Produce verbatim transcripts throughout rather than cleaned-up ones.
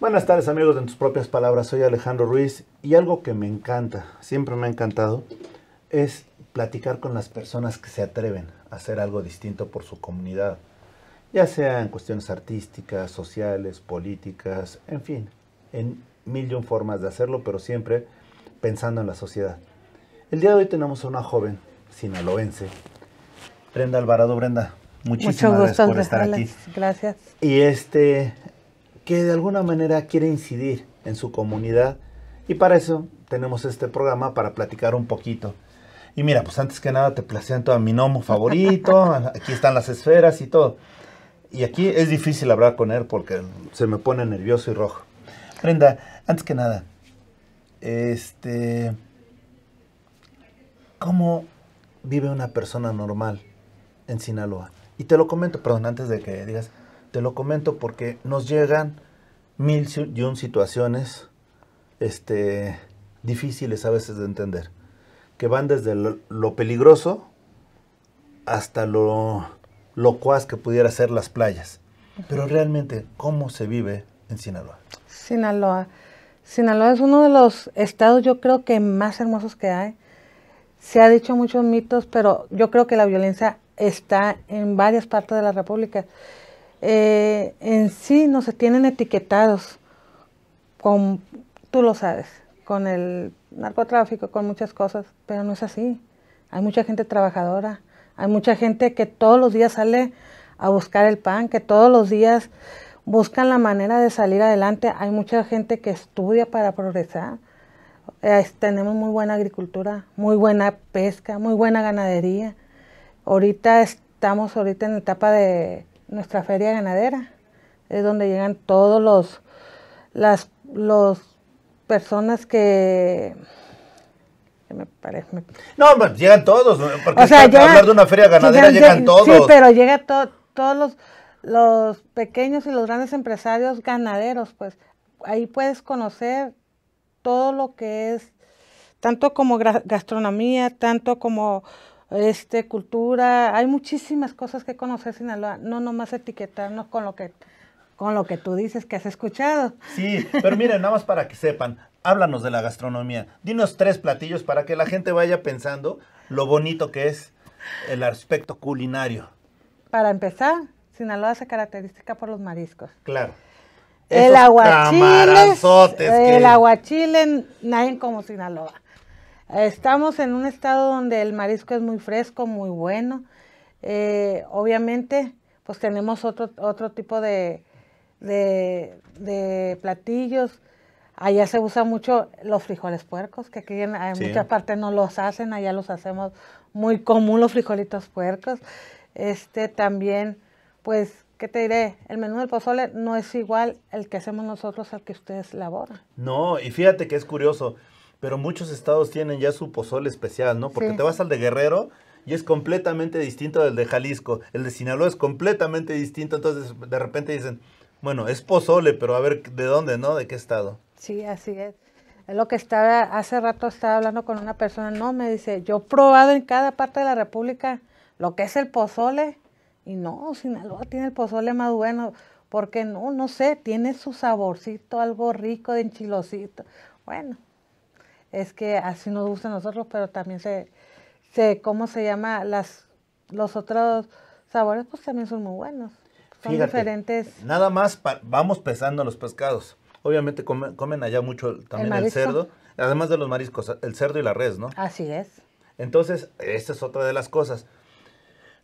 Buenas tardes amigos de En tus propias palabras, soy Alejandro Ruiz y algo que me encanta, siempre me ha encantado, es platicar con las personas que se atreven a hacer algo distinto por su comunidad, ya sea en cuestiones artísticas, sociales, políticas, en fin, en mil y un formas de hacerlo, pero siempre pensando en la sociedad. El día de hoy tenemos a una joven sinaloense, Brenda Alvarado. Brenda, muchísimas gracias por estar aquí. Gracias. Y este... que de alguna manera quiere incidir en su comunidad, y para eso tenemos este programa para platicar un poquito. Y mira, pues antes que nada te presento a mi gnomo favorito, aquí están las esferas y todo, y aquí es difícil hablar con él porque se me pone nervioso y rojo. Brenda, antes que nada, este, ¿cómo vive una persona normal en Sinaloa? Y te lo comento, perdón, antes de que digas... Te lo comento porque nos llegan mil y un situaciones este, difíciles a veces de entender. Que van desde lo, lo peligroso hasta lo locuaz que pudiera ser las playas. Pero realmente, ¿cómo se vive en Sinaloa? Sinaloa. Sinaloa es uno de los estados, yo creo que más hermosos que hay. Se ha dicho muchos mitos, pero yo creo que la violencia está en varias partes de la República. Eh, en sí nos tienen etiquetados, con, tú lo sabes, con el narcotráfico, con muchas cosas, pero no es así. Hay mucha gente trabajadora, hay mucha gente que todos los días sale a buscar el pan, que todos los días buscan la manera de salir adelante. Hay mucha gente que estudia para progresar. Eh, tenemos muy buena agricultura, muy buena pesca, muy buena ganadería. Ahorita estamos ahorita en la etapa de... nuestra feria ganadera, es donde llegan todos los las los personas que, que me parece no bueno, llegan todos porque o sea, llega, hablar de una feria ganadera llegan, llegan todos, sí, pero llega to, todos los los pequeños y los grandes empresarios ganaderos, pues ahí puedes conocer todo lo que es tanto como gastronomía, tanto como Este, cultura, hay muchísimas cosas que conocer Sinaloa, no nomás etiquetarnos con lo que con lo que tú dices que has escuchado. Sí, pero miren, nada más para que sepan, háblanos de la gastronomía, dinos tres platillos para que la gente vaya pensando lo bonito que es el aspecto culinario. Para empezar, Sinaloa se caracteriza por los mariscos. Claro. Esos el aguachile, que... el aguachile, nadie como Sinaloa. Estamos en un estado donde el marisco es muy fresco, muy bueno. Eh, obviamente, pues tenemos otro, otro tipo de, de, de platillos. Allá se usan mucho los frijoles puercos, que aquí en, en sí. muchas partes no los hacen. Allá los hacemos muy común los frijolitos puercos. Este también, pues, ¿qué te diré? El menú del pozole no es igual el que hacemos nosotros al que ustedes elaboran. No, y fíjate que es curioso. Pero muchos estados tienen ya su pozole especial, ¿no? Porque sí. Te vas al de Guerrero y es completamente distinto del de Jalisco. El de Sinaloa es completamente distinto. Entonces, de repente dicen, bueno, es pozole, pero a ver, ¿de dónde, no? ¿De qué estado? Sí, así es. Es lo que estaba, hace rato estaba hablando con una persona, no, me dice, yo he probado en cada parte de la República lo que es el pozole. Y no, Sinaloa tiene el pozole más bueno, porque no, no sé, tiene su saborcito, algo rico de enchilocito. Bueno. Es que así nos gusta a nosotros, pero también se, se ¿cómo se llama? Las, los otros sabores, pues también son muy buenos. Son Fíjate, diferentes. Nada más pa, vamos pesando los pescados. Obviamente come, comen allá mucho también el, el cerdo, además de los mariscos, el cerdo y la res, ¿no? Así es. Entonces, esta es otra de las cosas.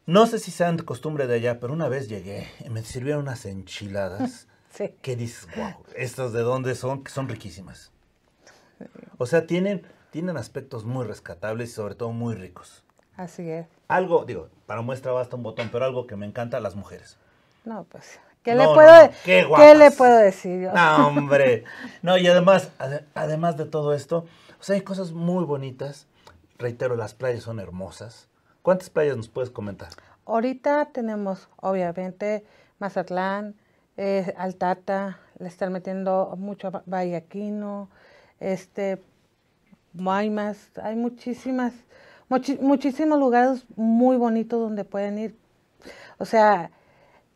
No sé si sean costumbre de allá, pero una vez llegué y me sirvieron unas enchiladas. Sí. Que dices, wow, ¿estas de dónde son? Que son riquísimas. O sea, tienen, tienen aspectos muy rescatables y sobre todo muy ricos. Así es. Algo, digo, para muestra basta un botón, pero algo que me encanta a las mujeres. No, pues, ¿qué, no, le, puedo, no, no. ¿Qué, ¿qué le puedo decir yo? No, hombre. No, y además, ad, además de todo esto, o sea, hay cosas muy bonitas. Reitero, las playas son hermosas. ¿Cuántas playas nos puedes comentar? Ahorita tenemos, obviamente, Mazatlán, eh, Altata, le están metiendo mucho Bahía Quino. Este, hay más, hay muchísimas, muchis, muchísimos lugares muy bonitos donde pueden ir. O sea,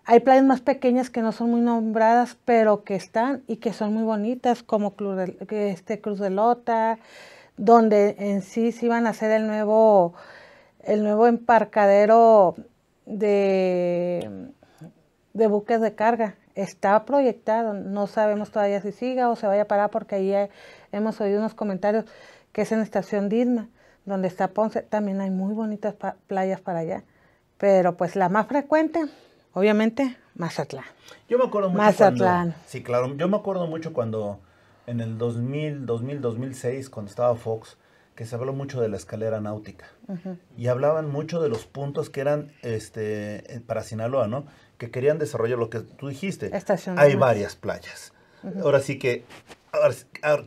Hay playas más pequeñas que no son muy nombradas, pero que están y que son muy bonitas, como Cruz de, este, Cruz de Lota, donde en sí se iban a hacer el nuevo, el nuevo embarcadero de, de buques de carga. Está proyectado, no sabemos todavía si siga o se vaya a parar, porque ahí hay, hemos oído unos comentarios que es en Estación Disma, donde está Ponce. También hay muy bonitas pa playas para allá, pero pues la más frecuente... Obviamente, Mazatlán. Yo me acuerdo mucho Mazatlán. Cuando, sí, claro. Yo me acuerdo mucho cuando en el dos mil, dos mil, dos mil seis, cuando estaba Fox, que se habló mucho de la escalera náutica. Uh-huh. Y hablaban mucho de los puntos que eran este para Sinaloa, ¿no? Que querían desarrollar lo que tú dijiste. Estación Hay Disma. Varias playas. Uh-huh. Ahora sí que, ahora,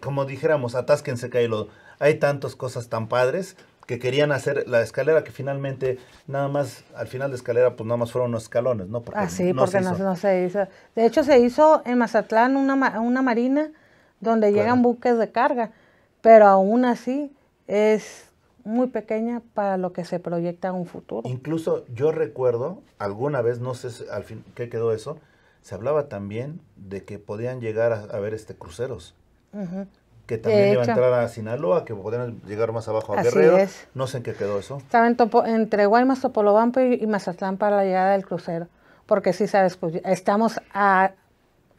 como dijéramos, atásquense que hay lodo. Hay tantas cosas tan padres que querían hacer la escalera, que finalmente nada más, al final de escalera, pues nada más fueron unos escalones, ¿no? Porque ah, sí, no porque se no, no se hizo. De hecho, se hizo en Mazatlán una, una marina donde claro. llegan buques de carga, pero aún así es muy pequeña para lo que se proyecta en un futuro. Incluso yo recuerdo, alguna vez, no sé si, al fin, qué quedó eso, se hablaba también de que podían llegar a, a ver este cruceros. Uh-huh. Que también iba a entrar a Sinaloa, que podrían llegar más abajo a Así Guerrero. Es. No sé en qué quedó eso. Estaba en topo, entre Guaymas, Topolobampo y, y Mazatlán para la llegada del crucero. Porque sí, sabes, pues, estamos a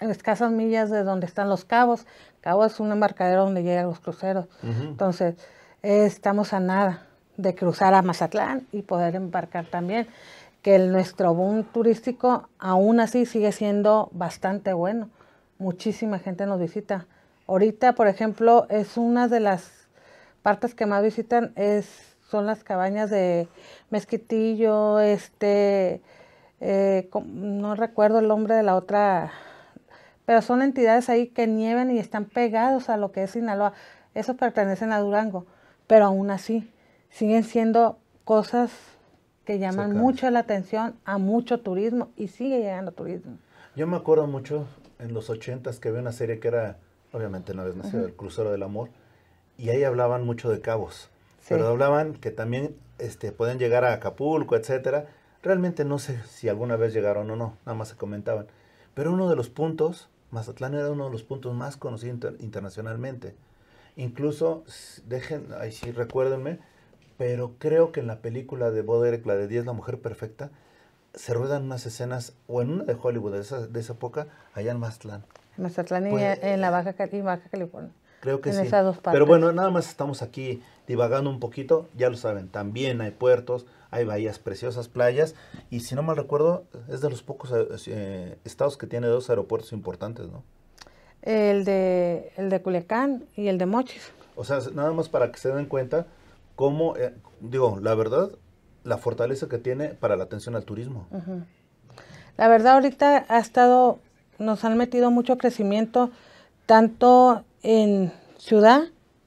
escasas millas de donde están los Cabos. Cabo es un embarcadero donde llegan los cruceros. Uh-huh. Entonces, eh, estamos a nada de cruzar a Mazatlán y poder embarcar también. Que el, nuestro boom turístico, aún así, sigue siendo bastante bueno. Muchísima gente nos visita. Ahorita, por ejemplo, es una de las partes que más visitan es son las cabañas de Mezquitillo, este, eh, no recuerdo el nombre de la otra, pero son entidades ahí que nieven y están pegados a lo que es Sinaloa. Esos pertenecen a Durango, pero aún así siguen siendo cosas que llaman sí, claro. mucho la atención a mucho turismo y sigue llegando turismo. Yo me acuerdo mucho en los ochentas que había una serie que era... Obviamente no habías nacido, el Crucero del Amor. Y ahí hablaban mucho de cabos. Sí. Pero hablaban que también este, pueden llegar a Acapulco, etcétera. Realmente no sé si alguna vez llegaron o no. Nada más se comentaban. Pero uno de los puntos, Mazatlán era uno de los puntos más conocidos inter, internacionalmente. Incluso, dejen, ahí sí recuérdenme, pero creo que en la película de Baudelaire, la de diez, La Mujer Perfecta, se ruedan unas escenas, o en una de Hollywood de esa, de esa época, allá en Mazatlán. Mazatlán y pues, en la Baja, y Baja California. Creo que en sí. Esas dos partes. Pero bueno, nada más estamos aquí divagando un poquito. Ya lo saben, también hay puertos, hay bahías preciosas, playas. Y si no mal recuerdo, es de los pocos eh, estados que tiene dos aeropuertos importantes, ¿no? El de, el de Culiacán y el de Mochis. O sea, nada más para que se den cuenta cómo, eh, digo, la verdad, la fortaleza que tiene para la atención al turismo. Uh-huh. La verdad, ahorita ha estado... Nos han metido mucho crecimiento, tanto en ciudad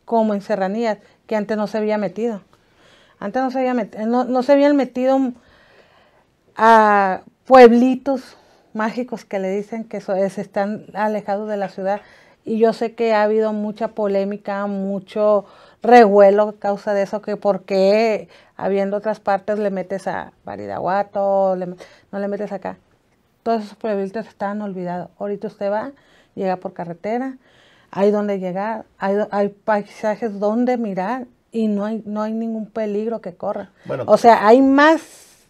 como en serranías, que antes no se había metido. Antes no se, había metido, no, no se habían metido a pueblitos mágicos que le dicen que so, se están alejados de la ciudad. Y yo sé que ha habido mucha polémica, mucho revuelo a causa de eso, que por qué habiendo otras partes le metes a Badiraguato, le, no le metes acá. Todos esos pueblitos estaban olvidados. Ahorita usted va, llega por carretera, hay donde llegar, hay, hay paisajes donde mirar y no hay, no hay ningún peligro que corra. Bueno, o sea, hay más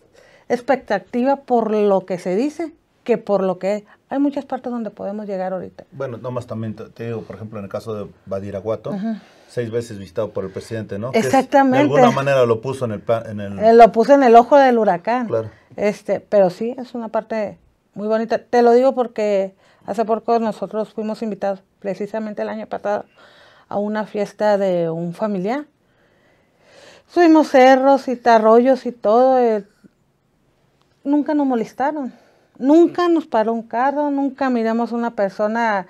expectativa por lo que se dice que por lo que es. Hay muchas partes donde podemos llegar ahorita. Bueno, nomás también te, te digo, por ejemplo, en el caso de Badiraguato, uh-huh. seis veces visitado por el presidente, ¿no? Exactamente. Que es, de alguna manera lo puso en el, en el... Eh, lo puso en el ojo del huracán. Claro. Este, pero sí, es una parte... Muy bonita. Te lo digo porque hace poco nosotros fuimos invitados, precisamente el año pasado, a una fiesta de un familiar. Subimos cerros y arroyos y todo. Eh, nunca nos molestaron. Nunca nos paró un carro. Nunca miramos una persona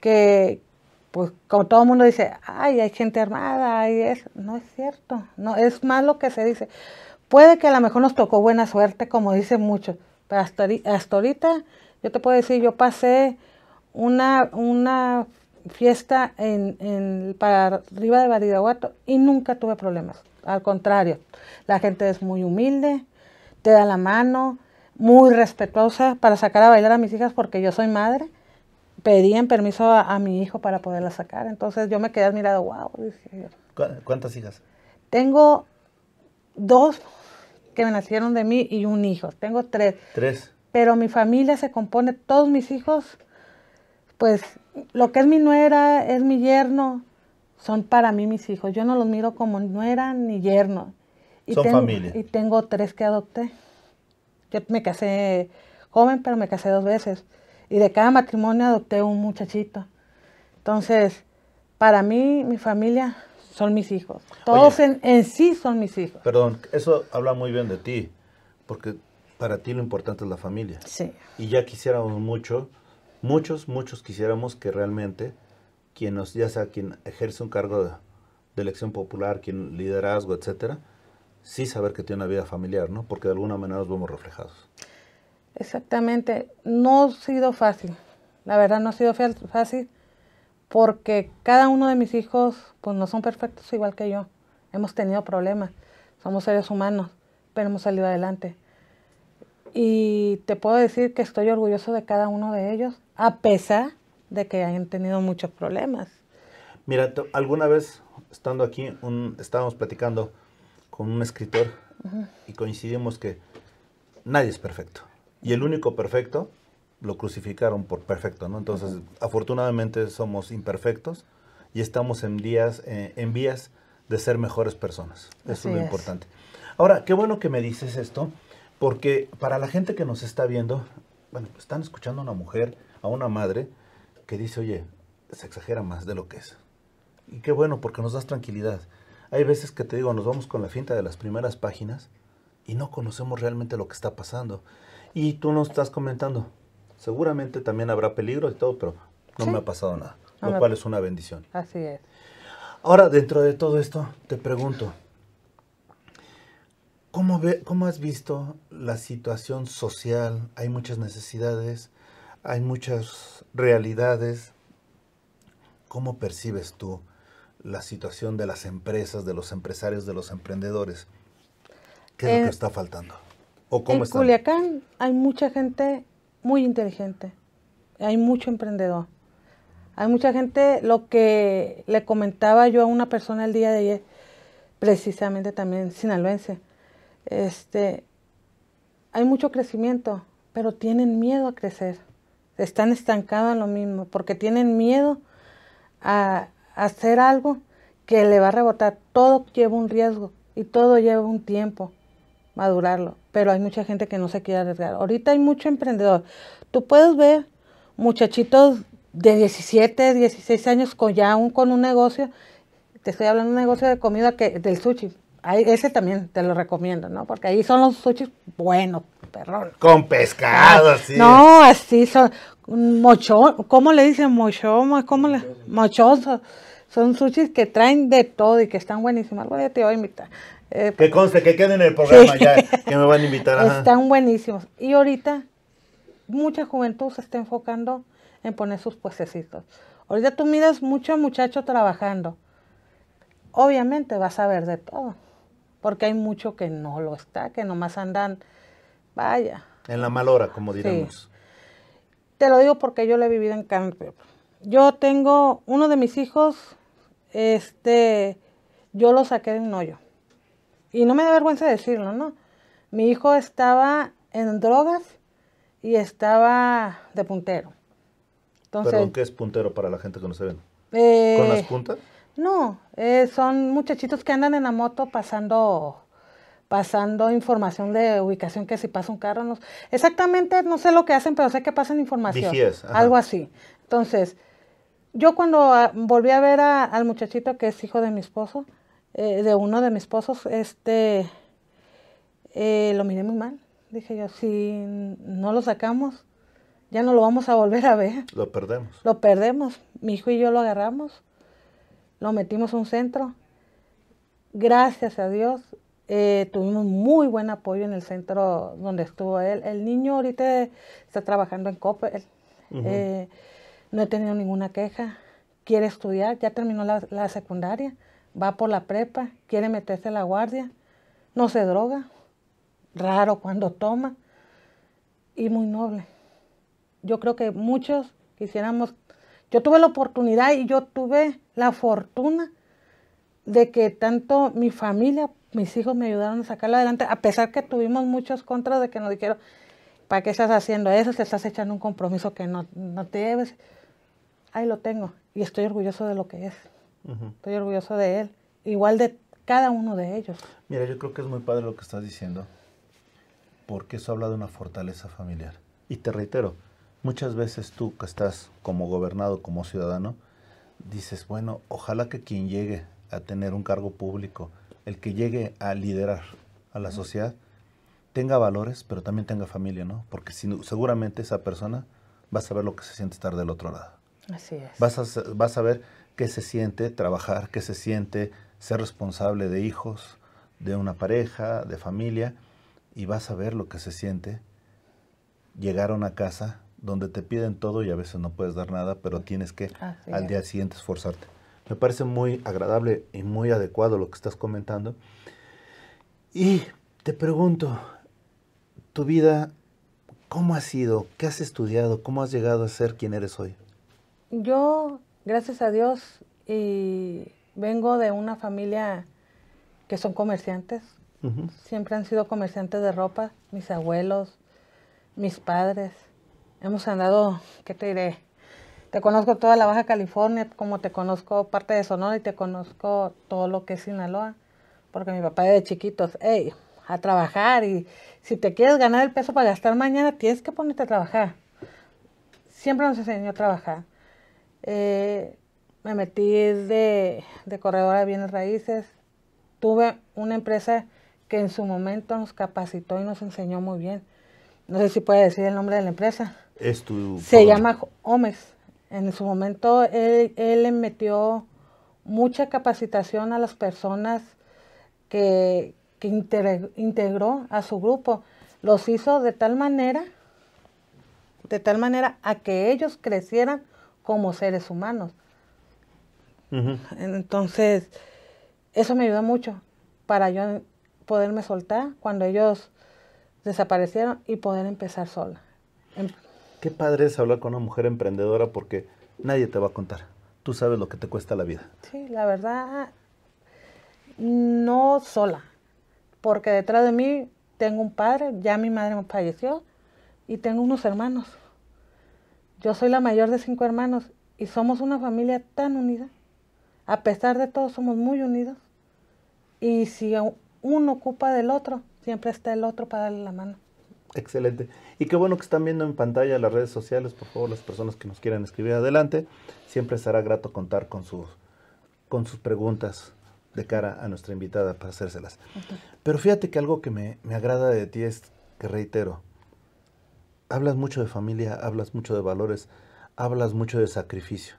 que, pues, como todo el mundo dice, ay, hay gente armada, hay eso. No es cierto. No, es más lo que se dice. Puede que a lo mejor nos tocó buena suerte, como dicen muchos. Hasta, hasta ahorita, yo te puedo decir, yo pasé una, una fiesta en, en, para arriba de Badiraguato y nunca tuve problemas. Al contrario, la gente es muy humilde, te da la mano, muy respetuosa para sacar a bailar a mis hijas porque yo soy madre. Pedían permiso a, a mi hijo para poderla sacar. Entonces yo me quedé admirado. Wow, dije. ¿Cuántas hijas? Tengo dos que me nacieron de mí y un hijo. Tengo tres. Tres. Pero mi familia se compone, todos mis hijos, pues lo que es mi nuera, es mi yerno, son para mí mis hijos. Yo no los miro como nuera ni yerno. Y son tengo, familia. Y tengo tres que adopté. Yo me casé joven, pero me casé dos veces. Y de cada matrimonio adopté un muchachito. Entonces, para mí, mi familia son mis hijos. Todos Oye, en, en sí son mis hijos. Perdón, eso habla muy bien de ti, porque para ti lo importante es la familia. Sí. Y ya quisiéramos mucho, muchos, muchos quisiéramos que realmente, quien nos, ya sea quien ejerce un cargo de, de elección popular, quien liderazgo, etcétera, sí saber que tiene una vida familiar, ¿no? Porque de alguna manera nos vemos reflejados. Exactamente. No ha sido fácil. La verdad no ha sido fácil porque cada uno de mis hijos pues no son perfectos igual que yo. Hemos tenido problemas. Somos seres humanos, pero hemos salido adelante. Y te puedo decir que estoy orgulloso de cada uno de ellos, a pesar de que hayan tenido muchos problemas. Mira, alguna vez estando aquí, un, estábamos platicando con un escritor uh-huh. y coincidimos que nadie es perfecto. Y el único perfecto lo crucificaron por perfecto, ¿no? Entonces, uh-huh. afortunadamente somos imperfectos y estamos en, días, eh, en vías de ser mejores personas. Eso Así es lo es. importante. Ahora, qué bueno que me dices esto, porque para la gente que nos está viendo, bueno, están escuchando a una mujer, a una madre, que dice, oye, se exagera más de lo que es. Y qué bueno, porque nos das tranquilidad. Hay veces que te digo, nos vamos con la finta de las primeras páginas y no conocemos realmente lo que está pasando. Y tú nos estás comentando, seguramente también habrá peligro y todo, pero no sí. me ha pasado nada, lo Ahora, cual es una bendición. Así es. Ahora, dentro de todo esto, te pregunto, ¿cómo, ve, cómo has visto la situación social? Hay muchas necesidades, hay muchas realidades. ¿Cómo percibes tú la situación de las empresas, de los empresarios, de los emprendedores? ¿Qué es eh, lo que está faltando? En Culiacán hay mucha gente muy inteligente, hay mucho emprendedor, hay mucha gente, lo que le comentaba yo a una persona el día de ayer, precisamente también sinaloense, este, hay mucho crecimiento, pero tienen miedo a crecer, están estancados en lo mismo, porque tienen miedo a, a hacer algo que le va a rebotar, todo lleva un riesgo y todo lleva un tiempo madurarlo, pero hay mucha gente que no se quiere arriesgar. Ahorita hay mucho emprendedor. Tú puedes ver muchachitos de diecisiete, dieciséis años con ya un, con un negocio, te estoy hablando de un negocio de comida, que del sushi. Ahí, ese también te lo recomiendo, ¿no? Porque ahí son los sushis buenos, perrón. Con pescado, así. No, así son, mochón, ¿cómo le dicen? Mochón, ¿cómo le? Mochoso. Son sushis que traen de todo y que están buenísimos. Algo de te voy a invitar. Eh, que conste, que queden en el programa sí. ya, que me van a invitar. Ajá. Están buenísimos. Y ahorita mucha juventud se está enfocando en poner sus puestecitos. Ahorita tú miras mucho muchacho trabajando. Obviamente vas a ver de todo, porque hay mucho que no lo está, que nomás andan, vaya. En la mal hora, como diremos. Sí. Te lo digo porque yo lo he vivido en carne propia. Yo tengo uno de mis hijos, este, yo lo saqué de un hoyo. Y no me da vergüenza decirlo, ¿no? Mi hijo estaba en drogas y estaba de puntero. Entonces, ¿Perdón, qué es puntero para la gente que no se ve? Eh, ¿Con las puntas? No, eh, son muchachitos que andan en la moto pasando pasando información de ubicación, que si pasa un carro. No, exactamente, no sé lo que hacen, pero sé que pasan información. Vigías, algo así. Entonces, yo cuando volví a ver a, al muchachito que es hijo de mi esposo, Eh, de uno de mis esposos, este, eh, lo miré muy mal. Dije yo, si no lo sacamos, ya no lo vamos a volver a ver. Lo perdemos. Lo perdemos. Mi hijo y yo lo agarramos, lo metimos a un centro. Gracias a Dios, eh, tuvimos muy buen apoyo en el centro donde estuvo él. El niño ahorita está trabajando en Coppel. Uh-huh. eh, no he tenido ninguna queja. Quiere estudiar, ya terminó la, la secundaria. Va por la prepa, quiere meterse a la guardia, no se droga, raro cuando toma. y muy noble. Yo creo que muchos quisiéramos, yo tuve la oportunidad y yo tuve la fortuna de que tanto mi familia, mis hijos me ayudaron a sacarlo adelante, a pesar que tuvimos muchos contras de que nos dijeron, ¿para qué estás haciendo eso? Te estás echando un compromiso que no, no te debes. Ahí lo tengo y estoy orgulloso de lo que es. Uh-huh. Estoy orgulloso de él, igual de cada uno de ellos. Mira, yo creo que es muy padre lo que estás diciendo, porque eso habla de una fortaleza familiar. Y te reitero, muchas veces tú que estás como gobernado, como ciudadano, dices, bueno, ojalá que quien llegue a tener un cargo público, el que llegue a liderar a la sociedad, tenga valores, pero también tenga familia, ¿no? Porque si, seguramente esa persona va a saber lo que se siente estar del otro lado. Así es. Vas a, vas a ver qué se siente trabajar, qué se siente ser responsable de hijos, de una pareja, de familia, y vas a ver lo que se siente llegar a una casa donde te piden todo y a veces no puedes dar nada, pero tienes que Así al es. día siguiente esforzarte. Me parece muy agradable y muy adecuado lo que estás comentando. Y te pregunto, tu vida, ¿cómo ha sido? ¿Qué has estudiado? ¿Cómo has llegado a ser quien eres hoy? Yo, gracias a Dios, y vengo de una familia que son comerciantes. Uh-huh. Siempre han sido comerciantes de ropa, mis abuelos, mis padres. Hemos andado, ¿qué te diré? Te conozco toda la Baja California, como te conozco parte de Sonora y te conozco todo lo que es Sinaloa, porque mi papá de chiquitos, hey, a trabajar, y si te quieres ganar el peso para gastar mañana, tienes que ponerte a trabajar. Siempre nos enseñó a trabajar. Eh, me metí de, de corredora de bienes raíces, tuve una empresa que en su momento nos capacitó y nos enseñó muy bien. No sé si puede decir el nombre de la empresa. Es tu... Se favor. llama Omex. En su momento, él, él metió mucha capacitación a las personas que, que inter, integró a su grupo. Los hizo de tal manera, de tal manera a que ellos crecieran como seres humanos. Uh-huh. Entonces, eso me ayudó mucho para yo poderme soltar cuando ellos desaparecieron y poder empezar sola. Qué padre es hablar con una mujer emprendedora, porque nadie te va a contar. Tú sabes lo que te cuesta la vida. Sí, la verdad, no sola, porque detrás de mí tengo un padre, ya mi madre falleció, y tengo unos hermanos. Yo soy la mayor de cinco hermanos y somos una familia tan unida. A pesar de todo, somos muy unidos. Y si uno ocupa del otro, siempre está el otro para darle la mano. Excelente. Y qué bueno que están viendo en pantalla las redes sociales. Por favor, las personas que nos quieran escribir, adelante. Siempre será grato contar con sus, con sus preguntas de cara a nuestra invitada para hacérselas. Okay. Pero fíjate que algo que me, me agrada de ti es que, reitero, hablas mucho de familia, hablas mucho de valores, hablas mucho de sacrificio.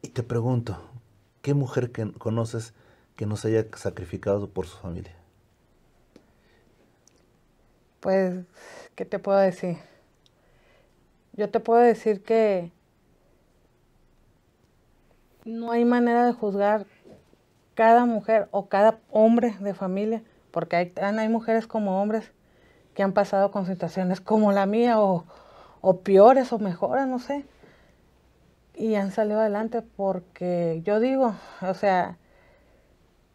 Y te pregunto, ¿qué mujer que conoces que no se haya sacrificado por su familia? Pues, ¿qué te puedo decir? Yo te puedo decir que no hay manera de juzgar cada mujer o cada hombre de familia, porque hay, hay mujeres como hombres que han pasado con situaciones como la mía, o, o peores o mejores, no sé, y han salido adelante, porque yo digo, o sea,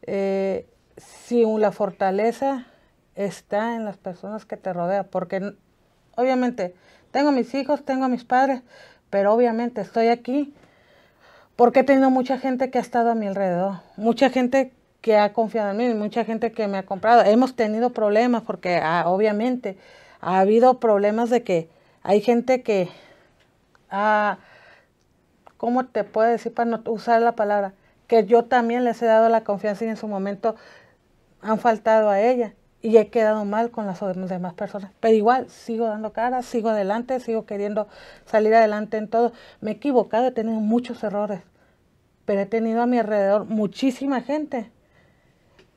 eh, si la fortaleza está en las personas que te rodean, porque obviamente tengo a mis hijos, tengo a mis padres, pero obviamente estoy aquí porque he tenido mucha gente que ha estado a mi alrededor, mucha gente que ha confiado en mí, mucha gente que me ha comprado. Hemos tenido problemas porque ah, obviamente ha habido problemas de que hay gente que, ah, ¿cómo te puedo decir para no usar la palabra? Que yo también les he dado la confianza y en su momento han faltado a ella. Y he quedado mal con las demás personas. Pero igual, sigo dando cara, sigo adelante, sigo queriendo salir adelante en todo. Me he equivocado, he tenido muchos errores. Pero he tenido a mi alrededor muchísima gente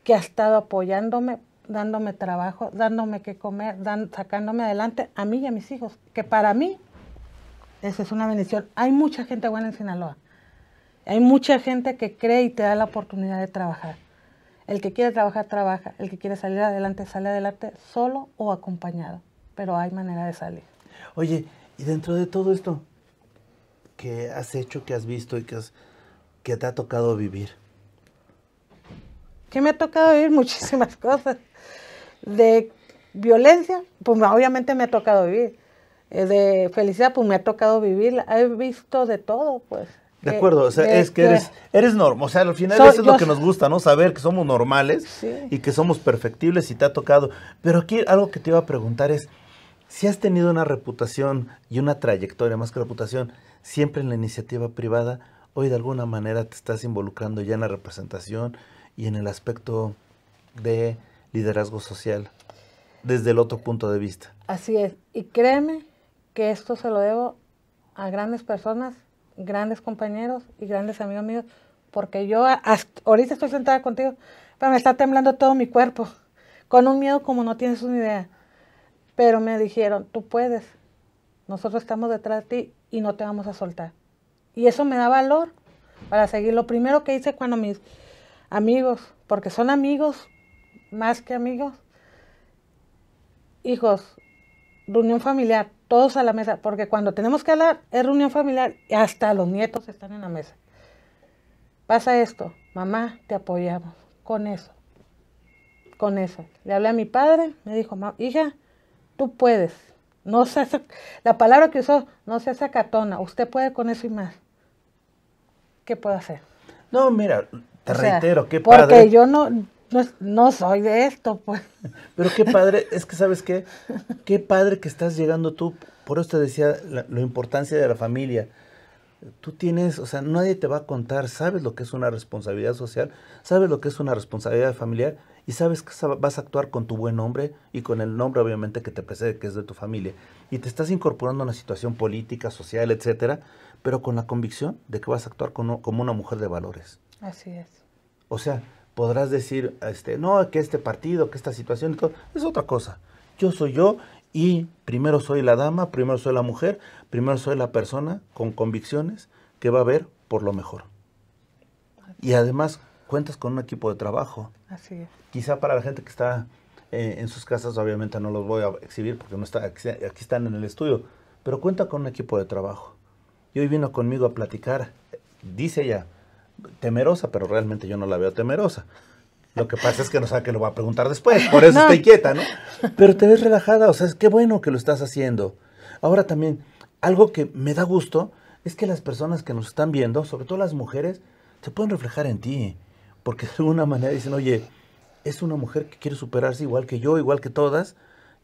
que ha estado apoyándome, dándome trabajo, dándome que comer, dan, sacándome adelante a mí y a mis hijos. Que para mí, esa es una bendición. Hay mucha gente buena en Sinaloa. Hay mucha gente que cree y te da la oportunidad de trabajar. El que quiere trabajar, trabaja. El que quiere salir adelante, sale adelante solo o acompañado. pero hay manera de salir. Oye, y dentro de todo esto que has hecho, que has visto y que, has, que te ha tocado vivir. Que me ha tocado vivir muchísimas cosas. De violencia, pues obviamente me ha tocado vivir. De felicidad, pues me ha tocado vivir. He visto de todo, pues. De acuerdo, o sea, de, es que eres, eres normal, o sea, al final soy, eso es lo que nos gusta, ¿no? Saber que somos normales, sí, y que somos perfectibles y te ha tocado. Pero aquí algo que te iba a preguntar es, si has tenido una reputación y una trayectoria, más que reputación, siempre en la iniciativa privada, hoy de alguna manera te estás involucrando ya en la representación y en el aspecto de liderazgo social, desde el otro punto de vista. Así es, y créeme que esto se lo debo a grandes personas, grandes compañeros y grandes amigos míos, porque yo hasta ahorita estoy sentada contigo, pero me está temblando todo mi cuerpo, con un miedo como no tienes una idea. Pero me dijeron, tú puedes, nosotros estamos detrás de ti y no te vamos a soltar. Y eso me da valor para seguir. Lo primero que hice cuando mis amigos, porque son amigos más que amigos, hijos, reunión familiar, todos a la mesa, porque cuando tenemos que hablar es reunión familiar, y hasta los nietos están en la mesa. Pasa esto, mamá, te apoyamos, con eso, con eso. Le hablé a mi padre, me dijo, hija, tú puedes, no seas, la palabra que usó, no seas acatona, usted puede con eso y más. ¿Qué puedo hacer? No, mira, te o reitero, sea, qué padre. Porque yo no... No, no soy de esto, pues. Pero qué padre, es que ¿sabes qué? Qué padre que estás llegando tú. Por eso te decía la, la importancia de la familia. Tú tienes, o sea, nadie te va a contar. Sabes lo que es una responsabilidad social, sabes lo que es una responsabilidad familiar y sabes que vas a actuar con tu buen nombre y con el nombre, obviamente, que te precede, que es de tu familia. Y te estás incorporando a una situación política, social, etcétera, pero con la convicción de que vas a actuar con, como una mujer de valores. Así es. O sea... Podrás decir, este, no, que este partido, que esta situación, y todo, es otra cosa. Yo soy yo y primero soy la dama, primero soy la mujer, primero soy la persona con convicciones que va a ver por lo mejor. Y además cuentas con un equipo de trabajo. Así es. Quizá para la gente que está eh, en sus casas, obviamente no los voy a exhibir porque no está, aquí están en el estudio, pero cuenta con un equipo de trabajo. Y hoy vino conmigo a platicar, dice ella, temerosa, pero realmente yo no la veo temerosa. Lo que pasa es que no sabe que lo va a preguntar después, por eso no. Estoy quieta, ¿no? Pero te ves relajada, o sea, es qué bueno que lo estás haciendo. Ahora también, algo que me da gusto es que las personas que nos están viendo, sobre todo las mujeres, se pueden reflejar en ti, porque de alguna manera dicen, oye, es una mujer que quiere superarse igual que yo, igual que todas,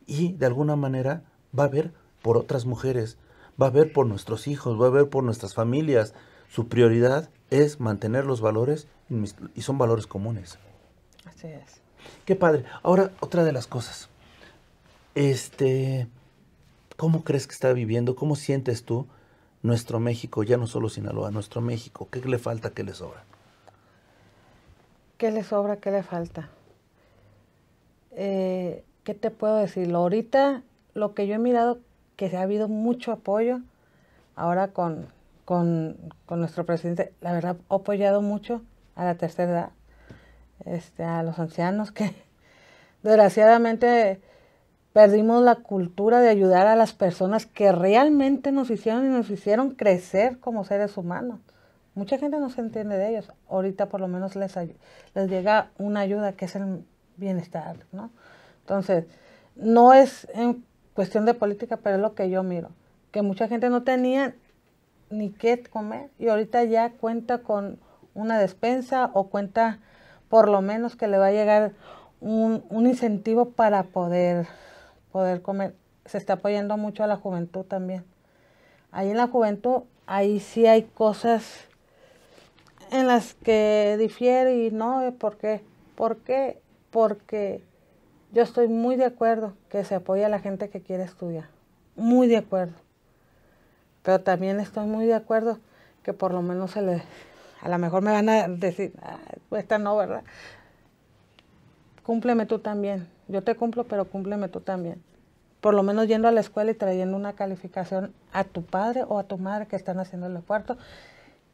y de alguna manera va a ver por otras mujeres, va a ver por nuestros hijos, va a ver por nuestras familias. Su prioridad es mantener los valores y son valores comunes. Así es. Qué padre. Ahora, otra de las cosas. Este, ¿cómo crees que está viviendo? ¿Cómo sientes tú nuestro México? Ya no solo Sinaloa, nuestro México. ¿Qué le falta? ¿Qué le sobra? ¿Qué le sobra? ¿Qué le falta? Eh, ¿Qué te puedo decir? Ahorita, lo que yo he mirado, que ha habido mucho apoyo ahora con... Con, con nuestro presidente, la verdad, ha apoyado mucho a la tercera edad, este, a los ancianos, que desgraciadamente perdimos la cultura de ayudar a las personas que realmente nos hicieron y nos hicieron crecer como seres humanos. Mucha gente no se entiende de ellos. Ahorita por lo menos les, les llega una ayuda que es el bienestar, ¿no? Entonces, no es en cuestión de política, pero es lo que yo miro, que mucha gente no tenía ni qué comer, y ahorita ya cuenta con una despensa o cuenta por lo menos que le va a llegar un, un incentivo para poder, poder comer. Se está apoyando mucho a la juventud también. Ahí en la juventud, ahí sí hay cosas en las que difiere y no, ¿por qué? ¿Por qué? Porque yo estoy muy de acuerdo que se apoye a la gente que quiere estudiar, muy de acuerdo. Pero también estoy muy de acuerdo que por lo menos se le... A lo mejor me van a decir, ah, esta no, ¿verdad? Cúmpleme tú también. Yo te cumplo, pero cúmpleme tú también. Por lo menos yendo a la escuela y trayendo una calificación a tu padre o a tu madre que están haciendo el esfuerzo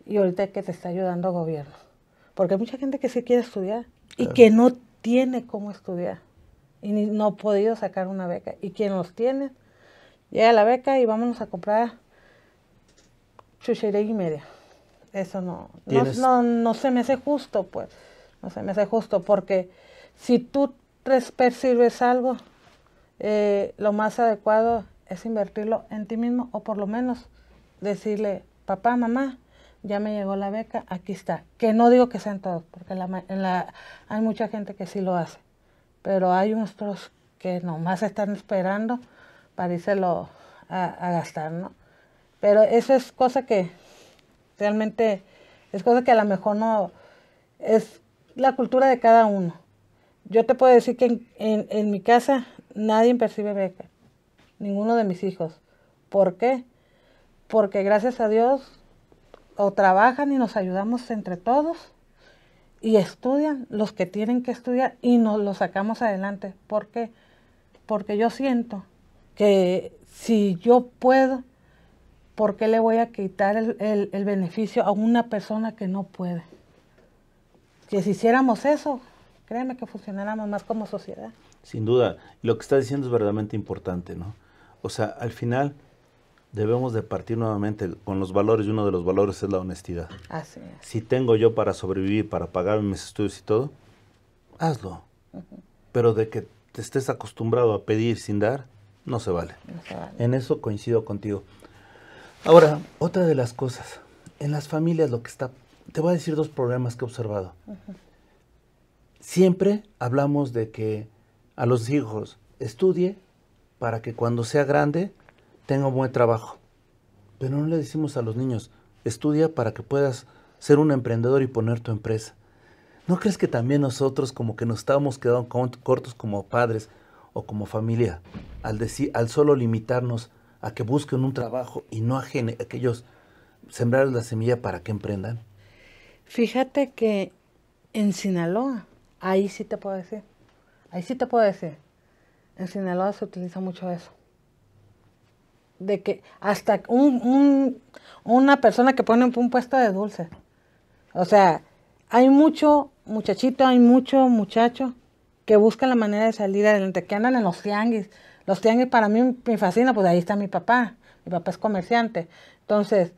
y ahorita que te está ayudando el gobierno. Porque hay mucha gente que sí quiere estudiar y claro, que no tiene cómo estudiar. y no he podido sacar una beca. ¿Y quién los tiene? Llega la beca y vámonos a comprar chuchería y media. Eso no no, no no se me hace justo, pues. No se me hace justo, porque si tú percibes algo, eh, lo más adecuado es invertirlo en ti mismo, o por lo menos decirle, papá, mamá, ya me llegó la beca, aquí está. Que no digo que sean todos, porque la, en la, hay mucha gente que sí lo hace, pero hay unos otros que nomás están esperando para írselo a, a gastar, ¿no? Pero eso es cosa que realmente es cosa que a lo mejor no, es la cultura de cada uno. Yo te puedo decir que en, en, en mi casa nadie percibe beca, ninguno de mis hijos. ¿Por qué? Porque gracias a Dios o trabajan y nos ayudamos entre todos y estudian los que tienen que estudiar y nos los sacamos adelante. ¿Por qué? Porque yo siento que si yo puedo, ¿por qué le voy a quitar el, el, el beneficio a una persona que no puede? Que si hiciéramos eso, créeme que funcionáramos más como sociedad. Sin duda, lo que estás diciendo es verdaderamente importante, ¿no? O sea, al final debemos de partir nuevamente con los valores, y uno de los valores es la honestidad. Así es. Si tengo yo para sobrevivir, para pagar mis estudios y todo, hazlo. Uh-huh. Pero de que te estés acostumbrado a pedir sin dar, no se vale. No se vale. En eso coincido contigo. Ahora, otra de las cosas, en las familias lo que está, te voy a decir dos problemas que he observado. Uh-huh. Siempre hablamos de que a los hijos estudie para que cuando sea grande tenga un buen trabajo, pero no le decimos a los niños, estudia para que puedas ser un emprendedor y poner tu empresa. ¿No crees que también nosotros como que nos estamos quedando cortos como padres o como familia al decir, al solo limitarnos a que busquen un trabajo y no a aquellos sembrar la semilla para que emprendan? Fíjate que en Sinaloa, ahí sí te puedo decir, ahí sí te puedo decir, en Sinaloa se utiliza mucho eso. De que hasta un, un, una persona que pone un puesto de dulce. O sea, hay mucho muchachito, hay mucho muchacho que busca la manera de salir adelante, que andan en los tianguis. Los tianguis para mí me fascina, pues ahí está mi papá. Mi papá es comerciante. Entonces,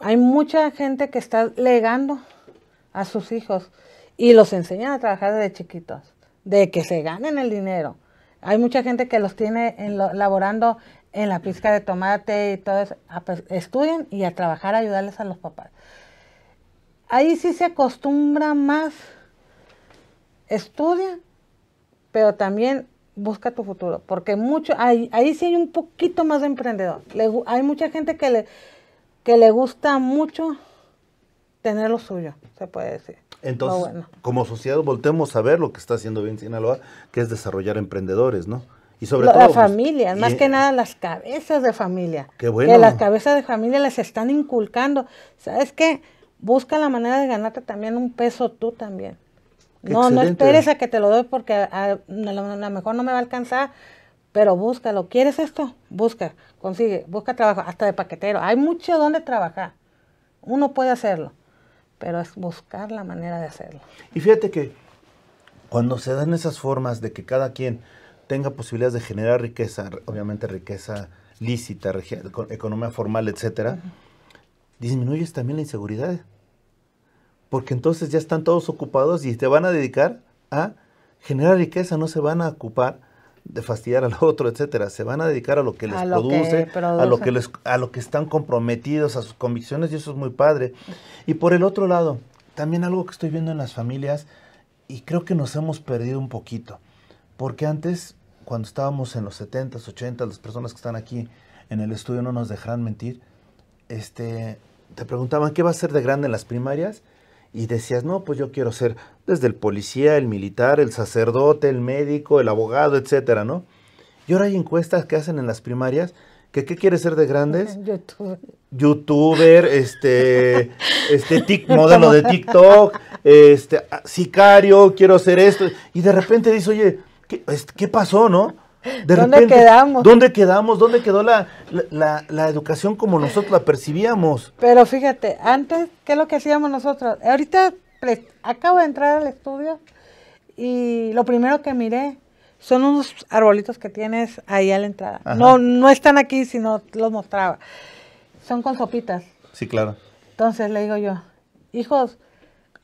hay mucha gente que está legando a sus hijos y los enseñan a trabajar desde chiquitos, de que se ganen el dinero. Hay mucha gente que los tiene en lo, laborando en la pizca de tomate y todo eso. A, pues, estudian y a trabajar, a ayudarles a los papás. Ahí sí se acostumbra más. Estudia, pero también busca tu futuro, porque mucho ahí, ahí sí hay un poquito más de emprendedor. Le, hay mucha gente que le, que le gusta mucho tener lo suyo, se puede decir. Entonces, bueno, como sociedad voltemos a ver lo que está haciendo bien Sinaloa, que es desarrollar emprendedores, ¿no? Y sobre lo, todo... Las familias, pues, más y, que nada las cabezas de familia. Qué bueno. Que las cabezas de familia les están inculcando. ¿Sabes qué? Busca la manera de ganarte también un peso tú también. No, excelente. No esperes a que te lo doy porque a, a, a lo mejor no me va a alcanzar, pero búscalo. ¿Quieres esto? Busca, consigue, busca trabajo, hasta de paquetero. Hay mucho donde trabajar. Uno puede hacerlo, pero es buscar la manera de hacerlo. Y fíjate que cuando se dan esas formas de que cada quien tenga posibilidades de generar riqueza, obviamente riqueza lícita, economía formal, etcétera, uh-huh, disminuyes también la inseguridad. Porque entonces ya están todos ocupados y te van a dedicar a generar riqueza, no se van a ocupar de fastidiar al otro, etcétera. Se van a dedicar a lo que les produce, a lo que les, a lo que están comprometidos, a sus convicciones, y eso es muy padre. Y por el otro lado, también algo que estoy viendo en las familias, y creo que nos hemos perdido un poquito, porque antes, cuando estábamos en los setentas, ochentas, las personas que están aquí en el estudio no nos dejarán mentir, este, te preguntaban, ¿qué va a ser de grande en las primarias? Y decías, no, pues yo quiero ser desde el policía, el militar, el sacerdote, el médico, el abogado, etcétera, ¿no? Y ahora hay encuestas que hacen en las primarias, que ¿qué quieres ser de grandes? Youtuber. Youtuber, este, este tic, modelo de TikTok, este, sicario, quiero ser esto. Y de repente dices, oye, ¿qué, qué pasó, no? De ¿Dónde repente, quedamos? ¿Dónde quedamos? ¿Dónde quedó la, la, la, la educación como nosotros la percibíamos? Pero fíjate, antes, ¿qué es lo que hacíamos nosotros? Ahorita pre, acabo de entrar al estudio y lo primero que miré Son unos arbolitos que tienes ahí a la entrada. Ajá. No no están aquí, sino los mostraba. Son con sopitas. Sí, claro. Entonces le digo yo, hijos,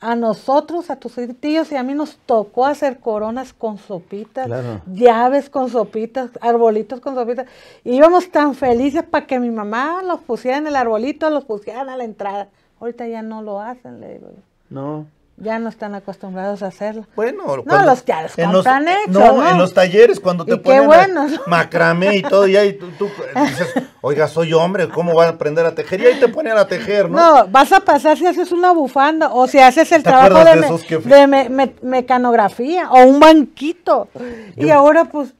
a nosotros, a tus tíos y a mí nos tocó hacer coronas con sopitas, claro, llaves con sopitas, arbolitos con sopitas. Y íbamos tan felices para que mi mamá los pusiera en el arbolito, los pusieran a la entrada. Ahorita ya no lo hacen, le digo yo. No. Ya no están acostumbrados a hacerlo. Bueno, no, los que los compran hechos, no, no, en los talleres cuando te ponen bueno. macramé y todo, y ahí tú, tú dices, oiga, soy hombre, ¿cómo vas a aprender a tejer? Y ahí te ponen a tejer, ¿no? No, vas a pasar si haces una bufanda o si haces el trabajo de, de, me, que... de me, me, mecanografía o un banquito. Yo... Y ahora, pues,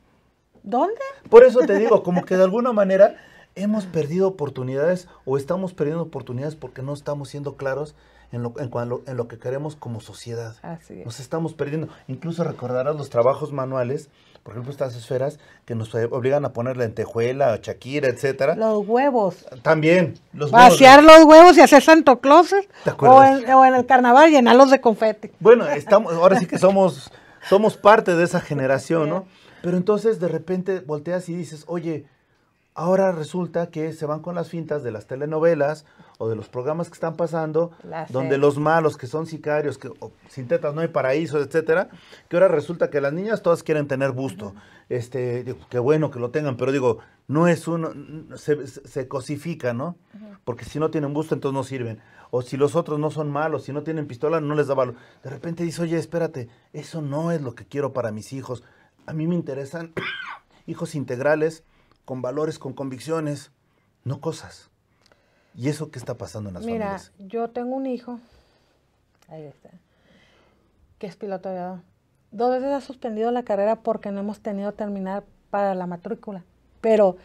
¿dónde? Por eso te digo, como que de alguna manera hemos perdido oportunidades o estamos perdiendo oportunidades porque no estamos siendo claros En lo, en, en lo que queremos como sociedad. Así es. Nos estamos perdiendo. Incluso recordarás los trabajos manuales, por ejemplo, estas esferas que nos obligan a poner lentejuela, Shakira, etcétera. Los huevos. También. Los Vaciar huevos. los huevos y hacer Santo Clauses. ¿Te acuerdas? O en, o en el carnaval llenarlos de confeti. Bueno, estamos, ahora sí que somos, somos parte de esa generación, ¿no? Pero entonces de repente volteas y dices, oye, ahora resulta que se van con las fintas de las telenovelas o de los programas que están pasando, la donde serie. los malos que son sicarios, que oh, sin tetas no hay paraíso, etcétera, que ahora resulta que las niñas todas quieren tener busto. Uh-huh. Este, digo, qué bueno que lo tengan, pero digo, no es uno, se, se cosifica, ¿no? Uh-huh. Porque si no tienen busto, entonces no sirven. O si los otros no son malos, si no tienen pistola, no les da valor. De repente dice, oye, espérate, eso no es lo que quiero para mis hijos. A mí me interesan hijos integrales, con valores, con convicciones, no cosas. ¿Y eso qué está pasando en las Mira, familias? Mira, yo tengo un hijo, ahí está, que es piloto de aviador. Dos veces ha suspendido la carrera porque no hemos tenido terminar para la matrícula. Pero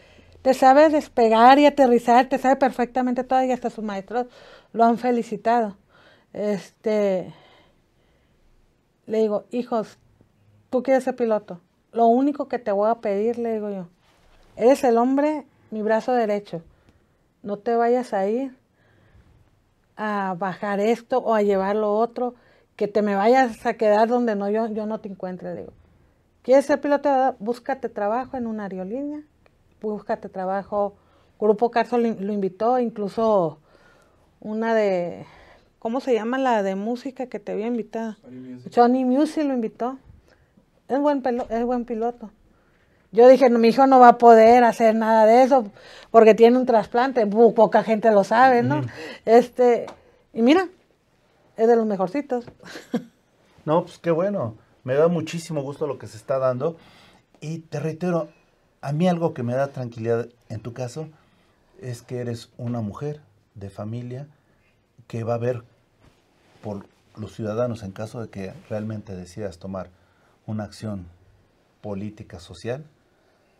te sabe despegar y aterrizar, te sabe perfectamente todo y hasta sus maestros lo han felicitado. Este, le digo, hijos, tú quieres ser piloto. Lo único que te voy a pedir, le digo yo, eres el hombre, mi brazo derecho. No te vayas a ir a bajar esto o a llevar lo otro, que te me vayas a quedar donde no yo, yo no te encuentre. Digo, ¿quieres ser piloto? Búscate trabajo en una aerolínea, búscate trabajo. Grupo Carso lo, lo invitó, incluso una de, ¿cómo se llama la de música que te había invitado? Johnny Music lo invitó. Es buen, pelo, es buen piloto. Yo dije, mi hijo no va a poder hacer nada de eso porque tiene un trasplante. Buh, poca gente lo sabe, ¿no? Mm. Este, y mira, es de los mejorcitos. No, pues qué bueno. Me da muchísimo gusto lo que se está dando. Y te reitero, a mí algo que me da tranquilidad en tu caso es que eres una mujer de familia que va a ver por los ciudadanos en caso de que realmente decidas tomar una acción política, social,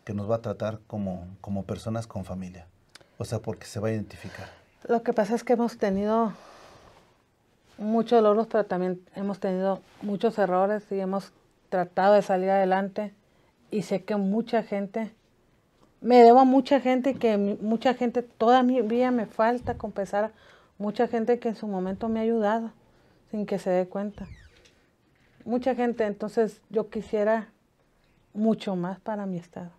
que nos va a tratar como, como personas con familia, o sea, porque se va a identificar. Lo que pasa es que hemos tenido muchos logros, pero también hemos tenido muchos errores y hemos tratado de salir adelante, y sé que mucha gente, me debo a mucha gente, que mucha gente, toda mi vida me falta compensar, mucha gente que en su momento me ha ayudado, sin que se dé cuenta. Mucha gente, entonces yo quisiera mucho más para mi estado.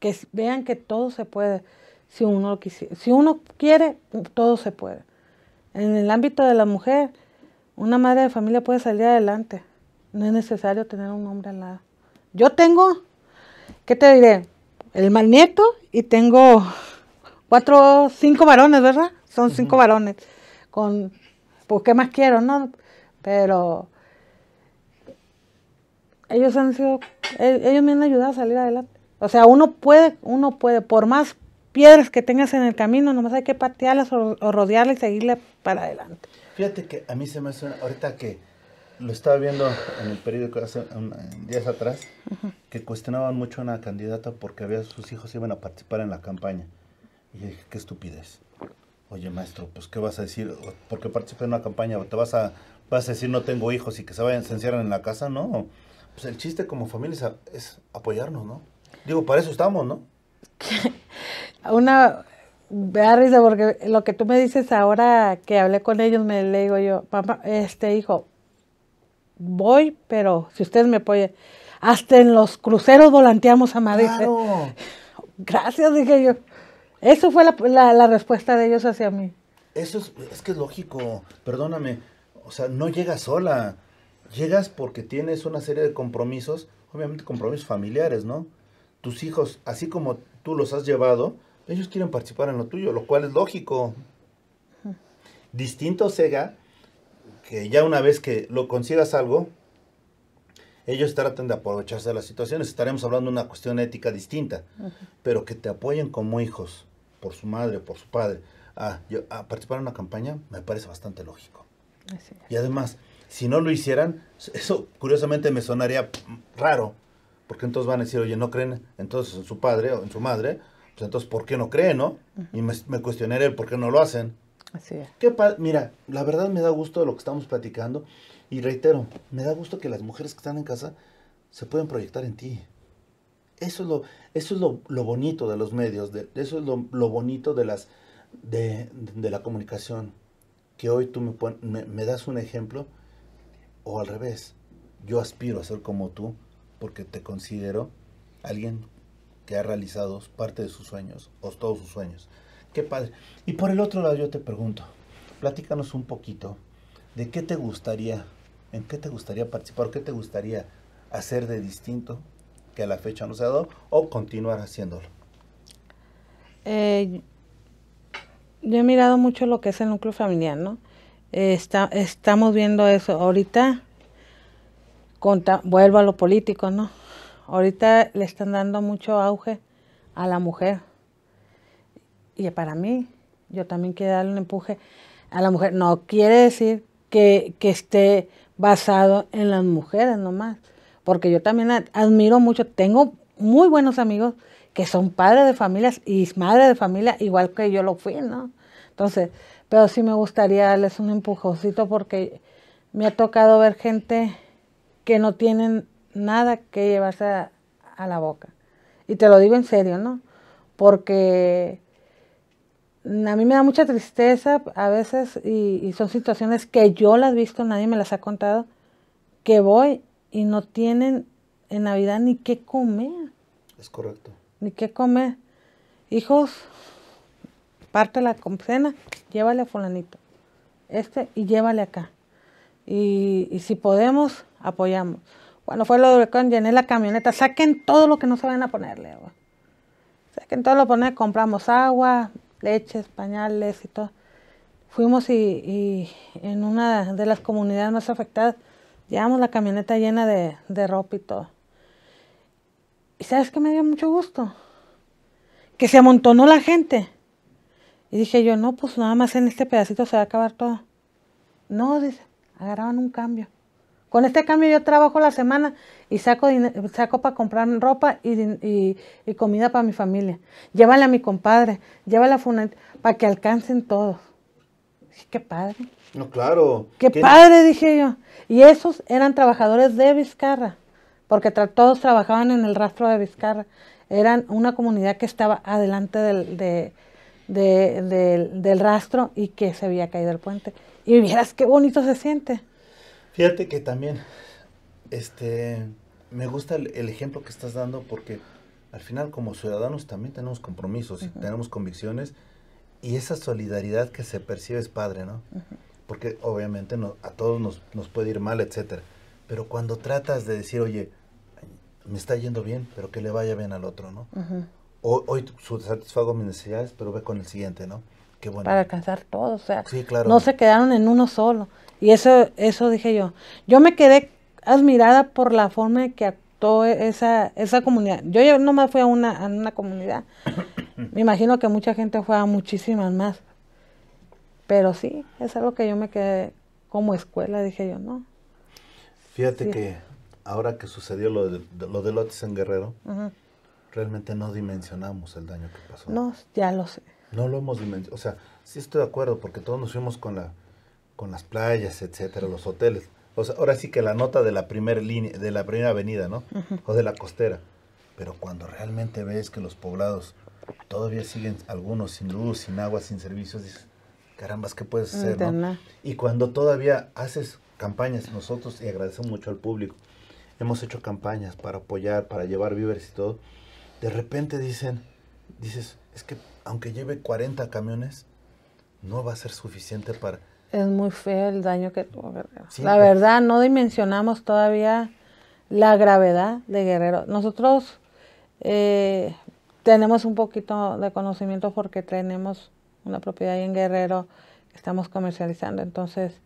Que vean que todo se puede. Si uno lo quisiera, si uno quiere, todo se puede. En el ámbito de la mujer, una madre de familia puede salir adelante. No es necesario tener un hombre al lado. Yo tengo, ¿qué te diré? El mal nieto y tengo cuatro, cinco varones, ¿verdad? Son cinco varones. Con, pues, ¿qué más quiero, no? Pero ellos han sido, ellos me han ayudado a salir adelante. O sea, uno puede, uno puede, por más piedras que tengas en el camino, nomás hay que patearlas o, o rodearlas y seguirle para adelante. Fíjate que a mí se me suena, ahorita que lo estaba viendo en el periódico hace un, días atrás, uh-huh, que cuestionaban mucho a una candidata porque había, sus hijos iban a participar en la campaña. Y yo dije, qué estupidez. Oye, maestro, pues, ¿qué vas a decir? ¿Por qué participas en una campaña? ¿O te vas a, vas a decir no tengo hijos y que se vayan, se encierran en la casa? No. Pues el chiste como familia es apoyarnos, ¿no? Digo, para eso estamos, ¿no? Una, me da risa porque lo que tú me dices ahora que hablé con ellos, me le digo yo, papá, este hijo, voy, pero si ustedes me apoyan. Hasta en los cruceros volanteamos a Madrid. Claro. Gracias, dije yo. Eso fue la, la, la respuesta de ellos hacia mí. Eso es, es que es lógico, perdóname. O sea, no llegas sola. Llegas porque tienes una serie de compromisos, obviamente compromisos familiares, ¿no? Tus hijos, así como tú los has llevado, ellos quieren participar en lo tuyo, lo cual es lógico. Distinto Sega, que ya una vez que lo consigas algo, ellos tratan de aprovecharse de las situaciones. Estaremos hablando de una cuestión ética distinta, uh-huh. pero que te apoyen como hijos, por su madre, por su padre, a, a participar en una campaña, me parece bastante lógico. Así es. Y además, si no lo hicieran, eso curiosamente me sonaría raro, porque entonces van a decir, oye, no creen entonces en su padre o en su madre, pues entonces, ¿por qué no creen, no? Uh-huh. Y me, me cuestionaré el por qué no lo hacen. Así es. Qué pa Mira, la verdad me da gusto lo que estamos platicando y reitero, me da gusto que las mujeres que están en casa se pueden proyectar en ti. Eso es lo, eso es lo, lo bonito de los medios, de, eso es lo, lo bonito de, las, de, de la comunicación. Que hoy tú me, pon, me, me das un ejemplo o al revés, yo aspiro a ser como tú porque te considero alguien que ha realizado parte de sus sueños o todos sus sueños. Qué padre. Y por el otro lado yo te pregunto, platícanos un poquito de qué te gustaría, en qué te gustaría participar, qué te gustaría hacer de distinto que a la fecha no se ha dado o continuar haciéndolo. Eh, yo he mirado mucho lo que es el núcleo familiar, ¿no? Eh, está, estamos viendo eso ahorita, contra, vuelvo a lo político, ¿no? Ahorita le están dando mucho auge a la mujer. Y para mí, yo también quiero darle un empuje a la mujer. No quiere decir que, que esté basado en las mujeres nomás, porque yo también admiro mucho. Tengo muy buenos amigos que son padres de familias y madres de familia, igual que yo lo fui, ¿no? Entonces, pero sí me gustaría darles un empujoncito porque me ha tocado ver gente que no tienen nada que llevarse a, a la boca. Y te lo digo en serio, ¿no? Porque a mí me da mucha tristeza a veces y, y son situaciones que yo las he visto, nadie me las ha contado, que voy y no tienen en Navidad ni qué comer. Es correcto. Ni qué comer. Hijos, parte la cena, llévale a fulanito, este y llévale acá. Y, y si podemos, apoyamos. Bueno, fue lo de Lecán, llené la camioneta, saquen todo lo que no se vayan a ponerle agua. Saquen todo lo que ponen, compramos agua, leches, pañales y todo. Fuimos y, y en una de las comunidades más afectadas llevamos la camioneta llena de, de ropa y todo. Y ¿sabes qué me dio mucho gusto? Que se amontonó la gente. Y dije yo, no, pues nada más en este pedacito se va a acabar todo. No, dice, agarraban un cambio. Con este cambio yo trabajo la semana y saco, saco para comprar ropa y, y, y comida para mi familia. Llévale a mi compadre, llévale a Funet, para que alcancen todos. Dije, qué padre. No, claro. Qué, ¿Qué padre, dije yo. Y esos eran trabajadores de Vizcarra, porque tra todos trabajaban en el rastro de Vizcarra. Eran una comunidad que estaba adelante del, de, de, del, del rastro y que se había caído el puente. Y vieras qué bonito se siente. Fíjate que también este, me gusta el, el ejemplo que estás dando porque al final como ciudadanos también tenemos compromisos, uh-huh. y tenemos convicciones y esa solidaridad que se percibe es padre, ¿no? Uh-huh. Porque obviamente no, a todos nos, nos puede ir mal, etcétera. Pero cuando tratas de decir, oye, me está yendo bien, pero que le vaya bien al otro, ¿no? Uh-huh. o, hoy satisfago mis necesidades, pero ve con el siguiente, ¿no? Qué bueno. Para alcanzar todo, o sea, sí, claro. No se quedaron en uno solo. Y eso, eso dije yo. Yo me quedé admirada por la forma en que actuó esa, esa comunidad. Yo, yo nomás fui a una, a una comunidad. Me imagino que mucha gente fue a muchísimas más. Pero sí, es algo que yo me quedé como escuela, dije yo, ¿no? Fíjate sí. que ahora que sucedió lo de, lo de Lotes en Guerrero, uh-huh. realmente no dimensionamos el daño que pasó. No, ya lo sé. No lo hemos dimensionado. O sea, sí estoy de acuerdo, porque todos nos fuimos con la... con las playas, etcétera, los hoteles. O sea, ahora sí que la nota de la primera línea, de la primera avenida, ¿no? Uh-huh. O de la costera. Pero cuando realmente ves que los poblados todavía siguen algunos sin luz, sin agua, sin servicios, dices, carambas, ¿qué puedes hacer, no? Y cuando todavía haces campañas nosotros, y agradecemos mucho al público, hemos hecho campañas para apoyar, para llevar víveres y todo. De repente dicen, dices, es que aunque lleve cuarenta camiones, no va a ser suficiente para... Es muy feo el daño que tuvo Guerrero. Sí, la verdad, no dimensionamos todavía la gravedad de Guerrero. Nosotros eh, tenemos un poquito de conocimiento porque tenemos una propiedad ahí en Guerrero que estamos comercializando. Entonces,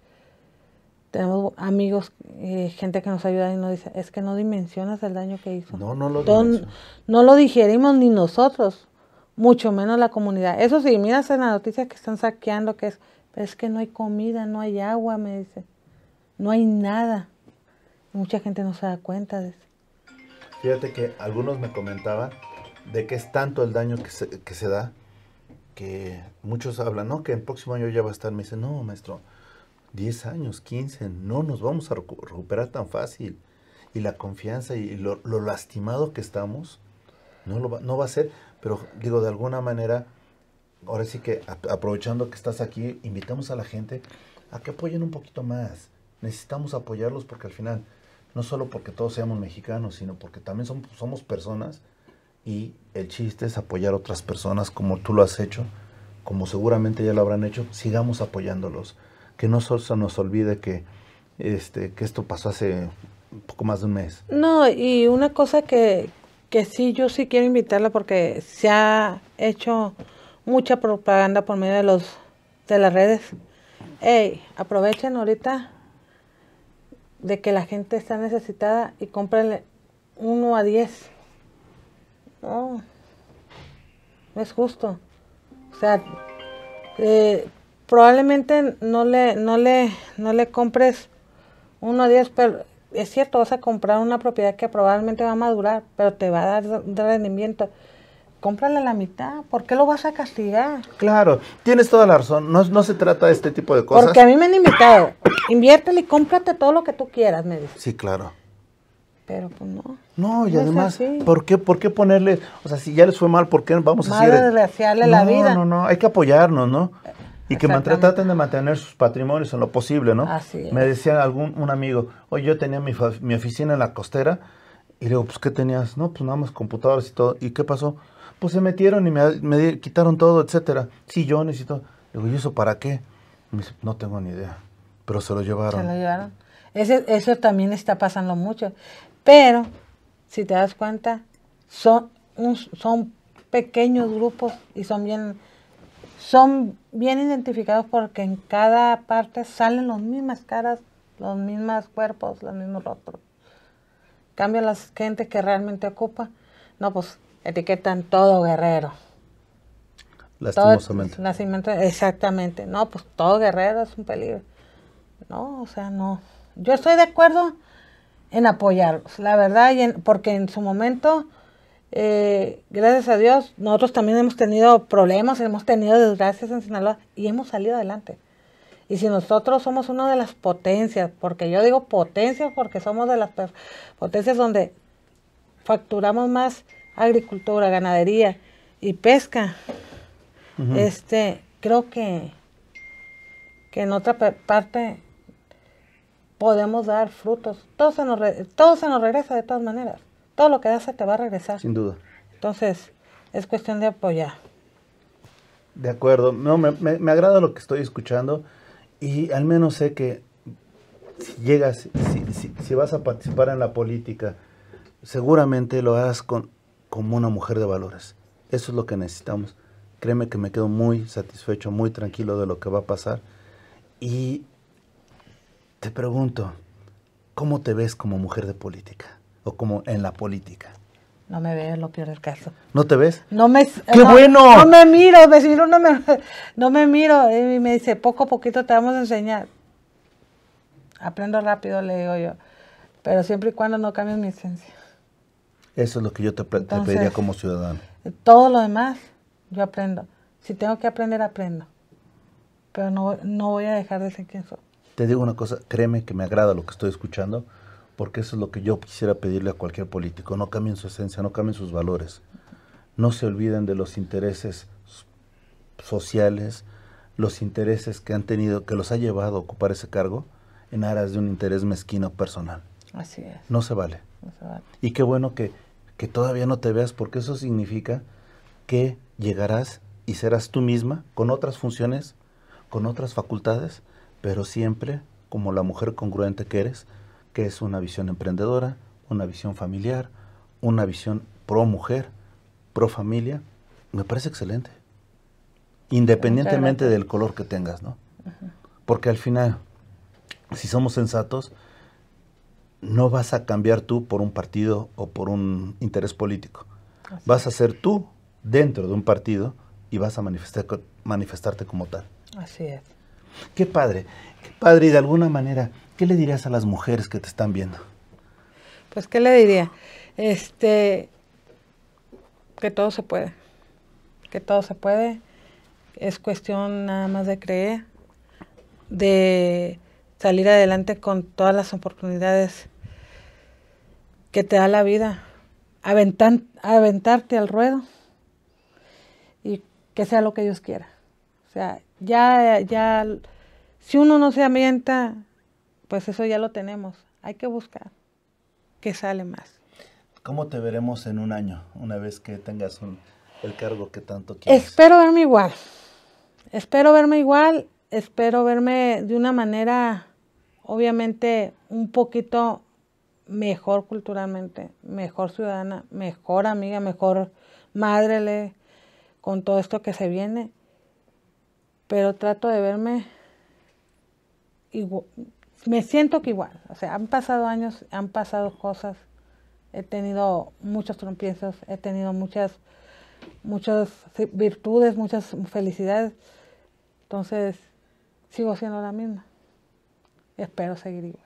tenemos amigos, eh, gente que nos ayuda y nos dice, es que no dimensionas el daño que hizo. No, no lo dimensionas. No lo digerimos ni nosotros, mucho menos la comunidad. Eso sí, miras en las noticias que están saqueando, que es... Es que no hay comida, no hay agua, me dice. No hay nada. Mucha gente no se da cuenta de eso. Fíjate que algunos me comentaban de que es tanto el daño que se, que se da, que muchos hablan, no, que el próximo año ya va a estar. Me dicen, no, maestro, diez años, quince, no nos vamos a recuperar tan fácil. Y la confianza y lo, lo lastimado que estamos, no, lo va, no va a ser. Pero digo, de alguna manera... Ahora sí que, aprovechando que estás aquí, invitamos a la gente a que apoyen un poquito más. Necesitamos apoyarlos porque al final, no solo porque todos seamos mexicanos, sino porque también somos, somos personas, y el chiste es apoyar a otras personas como tú lo has hecho, como seguramente ya lo habrán hecho. Sigamos apoyándolos. Que no se nos olvide que, este, que esto pasó hace un poco más de un mes. No, y una cosa que, que sí, yo sí quiero invitarla porque se ha hecho... mucha propaganda por medio de los de las redes. Hey, aprovechen ahorita de que la gente está necesitada y cómprenle uno a diez. No, no es justo. O sea, eh, probablemente no le, no le, no le compres uno a diez, pero es cierto, vas a comprar una propiedad que probablemente va a madurar, pero te va a dar rendimiento. Cómprale la mitad, ¿por qué lo vas a castigar? Claro, tienes toda la razón, no, no se trata de este tipo de cosas. Porque a mí me han invitado, inviértele y cómprate todo lo que tú quieras, me dicen. Sí, claro. Pero pues no. No, y no además, ¿por qué, ¿por qué ponerle, o sea, si ya les fue mal, ¿por qué vamos Madre a decir? Desgraciarle no, la vida. No, no, no, hay que apoyarnos, ¿no? Y que traten de mantener sus patrimonios en lo posible, ¿no? Así es. Me decía algún un amigo, oye, yo tenía mi, mi oficina en la costera, y le digo, pues, ¿qué tenías? No, pues nada más computadoras y todo. ¿Y qué pasó? Pues se metieron y me, me quitaron todo, etcétera. Sillones y todo. Le digo, ¿y eso para qué? Me dice, no tengo ni idea. Pero se lo llevaron. Se lo llevaron. Ese, eso también está pasando mucho. Pero, si te das cuenta, son, un, son pequeños grupos y son bien, son bien identificados porque en cada parte salen las mismas caras, los mismos cuerpos, los mismos rostros. Cambio la gente que realmente ocupa, no, pues... etiquetan todo Guerrero. Lastimosamente. Todo, exactamente. No, pues todo Guerrero es un peligro. No, o sea, no. Yo estoy de acuerdo en apoyarlos, la verdad, y en, porque en su momento, eh, gracias a Dios, nosotros también hemos tenido problemas, hemos tenido desgracias en Sinaloa y hemos salido adelante. Y si nosotros somos una de las potencias, porque yo digo potencias porque somos de las potencias donde facturamos más... agricultura, ganadería y pesca. Uh-huh. Este, creo que, que en otra parte podemos dar frutos. Todo se nos re, todo se nos regresa de todas maneras. Todo lo que das se te va a regresar. Sin duda. Entonces, es cuestión de apoyar. De acuerdo. No, me, me, me agrada lo que estoy escuchando y al menos sé que si llegas, si, si, si vas a participar en la política, seguramente lo harás con... como una mujer de valores. Eso es lo que necesitamos. Créeme que me quedo muy satisfecho, muy tranquilo de lo que va a pasar. Y te pregunto, ¿cómo te ves como mujer de política? O como en la política. No me veo, lo peor del caso. ¿No te ves? No me... ¡Qué no, bueno! No me miro, me miro no, me, no me miro. Y me dice, poco a poquito te vamos a enseñar. Aprendo rápido, le digo yo. Pero siempre y cuando no cambies mi esencia. Eso es lo que yo te, te Entonces, pediría como ciudadano. Todo lo demás, yo aprendo. Si tengo que aprender, aprendo. Pero no, no voy a dejar de ser quien soy. Te digo una cosa, créeme que me agrada lo que estoy escuchando, porque eso es lo que yo quisiera pedirle a cualquier político. No cambien su esencia, no cambien sus valores. No se olviden de los intereses sociales, los intereses que han tenido, que los ha llevado a ocupar ese cargo, en aras de un interés mezquino personal. Así es. No se vale. No se vale. Y qué bueno que, que todavía no te veas, porque eso significa que llegarás y serás tú misma, con otras funciones, con otras facultades, pero siempre como la mujer congruente que eres, que es una visión emprendedora, una visión familiar, una visión pro mujer, pro familia. Me parece excelente, independientemente del color que tengas, ¿no? Ajá. Porque al final, si somos sensatos, no vas a cambiar tú por un partido o por un interés político. Así. Vas a ser tú dentro de un partido y vas a manifestar, manifestarte como tal. Así es. Qué padre, qué padre. Y de alguna manera, ¿qué le dirías a las mujeres que te están viendo? Pues, ¿qué le diría? Este, que todo se puede. Que todo se puede, es cuestión nada más de creer, de salir adelante con todas las oportunidades que te da la vida, aventar, aventarte al ruedo y que sea lo que Dios quiera. O sea, ya, ya, si uno no se avienta, pues eso ya lo tenemos, hay que buscar que sale más. ¿Cómo te veremos en un año, una vez que tengas un... el cargo que tanto quieres? Espero verme igual, espero verme igual, espero verme de una manera, obviamente, un poquito mejor culturalmente, mejor ciudadana, mejor amiga, mejor madre con todo esto que se viene, pero trato de verme igual, me siento que igual, o sea, han pasado años, han pasado cosas, he tenido muchos tropiezos, he tenido muchas... muchas virtudes, muchas felicidades. Entonces, sigo siendo la misma. Espero seguir igual.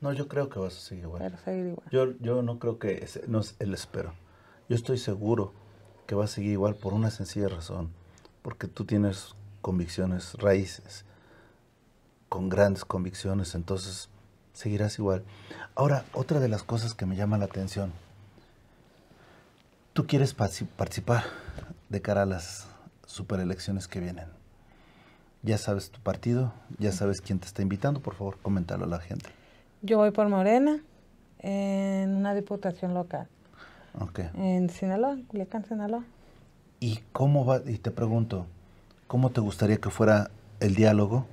No, yo creo que vas a seguir igual. Espero seguir igual. Yo, yo no creo que ese, no es el espero. Yo estoy seguro que vas a seguir igual por una sencilla razón. Porque tú tienes convicciones, raíces, con grandes convicciones. Entonces, seguirás igual. Ahora, otra de las cosas que me llama la atención. Tú quieres participar de cara a las superelecciones que vienen. Ya sabes tu partido, ya sabes quién te está invitando. Por favor, coméntalo a la gente. Yo voy por Morena en una diputación local. Okay. En Sinaloa, Lecán Sinaloa. ¿Y cómo va? Y te pregunto, ¿cómo te gustaría que fuera el diálogo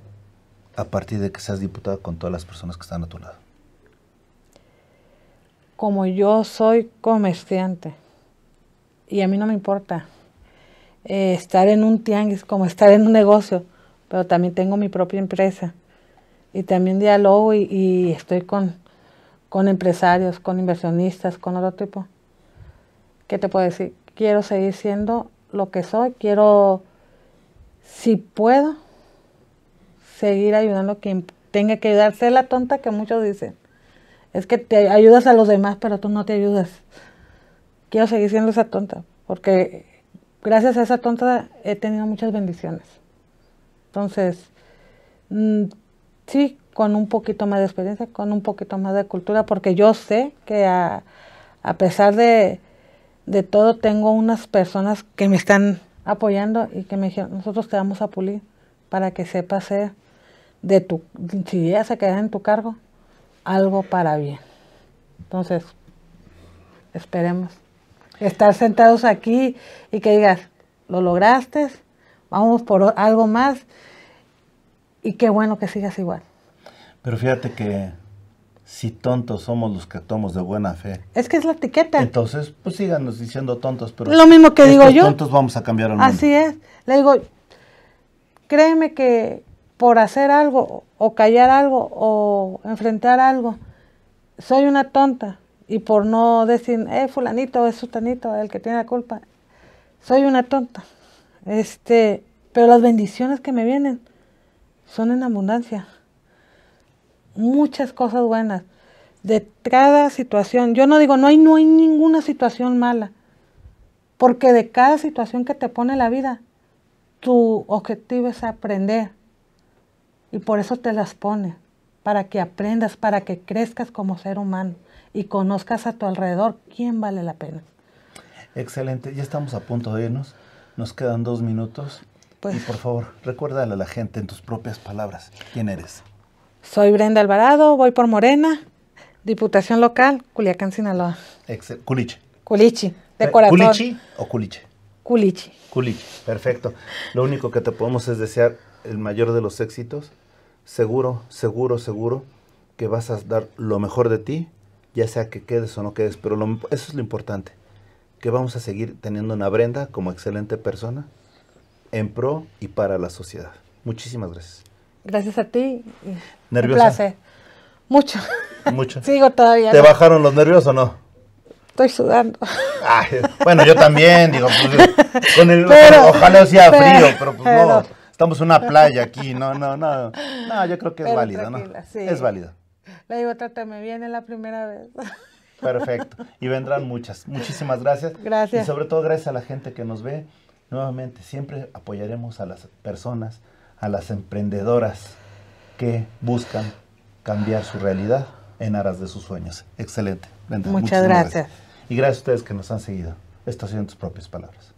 a partir de que seas diputada con todas las personas que están a tu lado? Como yo soy comerciante. Y a mí no me importa eh, estar en un tianguis, como estar en un negocio, pero también tengo mi propia empresa. Y también dialogo y, y estoy con, con empresarios, con inversionistas, con otro tipo. ¿Qué te puedo decir? Quiero seguir siendo lo que soy, quiero, si puedo, seguir ayudando a quien tenga que ayudar. Sé la tonta que muchos dicen. Es que te ayudas a los demás, pero tú no te ayudas. Quiero seguir siendo esa tonta, porque gracias a esa tonta he tenido muchas bendiciones. Entonces, mmm, sí, con un poquito más de experiencia, con un poquito más de cultura, porque yo sé que a, a pesar de, de todo, tengo unas personas que me están apoyando y que me dijeron, nosotros te vamos a pulir para que sepas ser de tu, si llegas a quedar en tu cargo, algo para bien. Entonces, esperemos. Estar sentados aquí y que digas, lo lograste, vamos por algo más y qué bueno que sigas igual. Pero fíjate que si tontos somos los que actuamos de buena fe. Es que es la etiqueta. Entonces, pues síganos diciendo tontos. Pero lo mismo que digo yo. Tontos vamos a cambiar al mundo. Así es. Le digo, créeme que por hacer algo o callar algo o enfrentar algo, soy una tonta. Y por no decir, eh, fulanito, es sutanito, el que tiene la culpa. Soy una tonta. Este, pero las bendiciones que me vienen son en abundancia. Muchas cosas buenas. De cada situación, yo no digo, no hay, no hay ninguna situación mala. Porque de cada situación que te pone la vida, tu objetivo es aprender. Y por eso te las pone. Para que aprendas, para que crezcas como ser humano. Y conozcas a tu alrededor quién vale la pena. Excelente, ya estamos a punto de irnos. Nos quedan dos minutos. Pues, y por favor, recuérdale a la gente en tus propias palabras quién eres. Soy Brenda Alvarado, voy por Morena, Diputación local, Culiacán, Sinaloa. Excel. Culichi. Culichi, de corazón. ¿Culichi o Culiche? Culichi. Culichi, perfecto. Lo único que te podemos es desear el mayor de los éxitos. Seguro, seguro, seguro que vas a dar lo mejor de ti, ya sea que quedes o no quedes, pero lo, eso es lo importante, que vamos a seguir teniendo una Brenda como excelente persona en pro y para la sociedad. Muchísimas gracias. Gracias a ti. ¿Nerviosa? Un placer. Mucho. Mucho. Sigo todavía. ¿Te no. bajaron los nervios o no? Estoy sudando. Ay, bueno, yo también, digo, pues, con el, pero, ojalá sea pero, frío, pero pues pero, no, estamos en una playa aquí, no, no, no, no, yo creo que es válido, ¿no? Sí. Es válido. Le digo, trátame bien, es la primera vez. Perfecto, y vendrán muchas, muchísimas gracias. Gracias. Y sobre todo gracias a la gente que nos ve, nuevamente, siempre apoyaremos a las personas, a las emprendedoras que buscan cambiar su realidad en aras de sus sueños. Excelente. Brenda, muchas gracias. gracias. Y gracias a ustedes que nos han seguido. Esto ha sido En tus propias palabras.